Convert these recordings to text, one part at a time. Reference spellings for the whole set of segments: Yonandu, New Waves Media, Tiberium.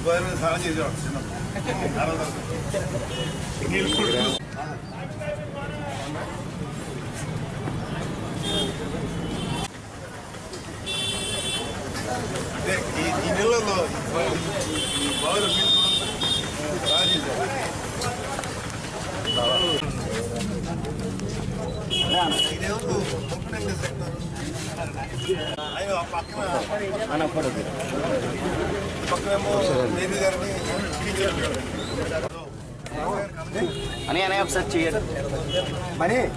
이번에는 사랑해줘. 알아서. 이 내려도 마을을 믿고 사랑해줘. 이 내려도 아이고 밖에만 안 아파도 돼. Ani upset cheer. Mani.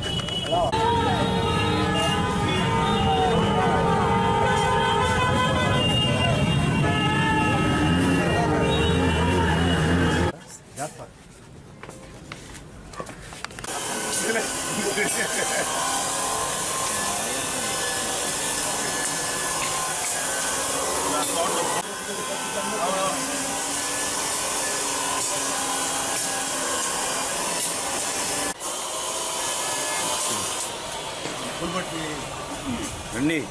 Randy,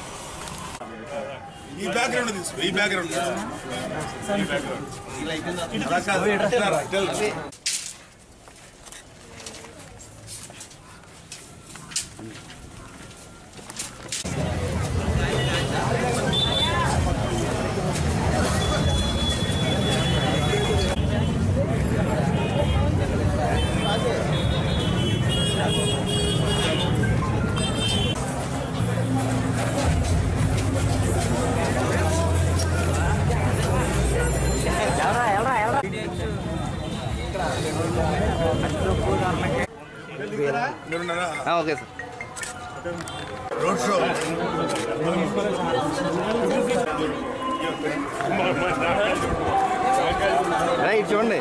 we background this. We background. Okay, sir. Road show. Right, John.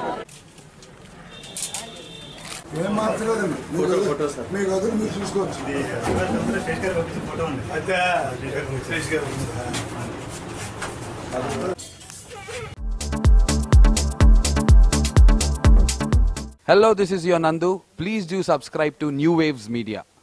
Hello, this is Yonandu. Please do subscribe to New Waves Media.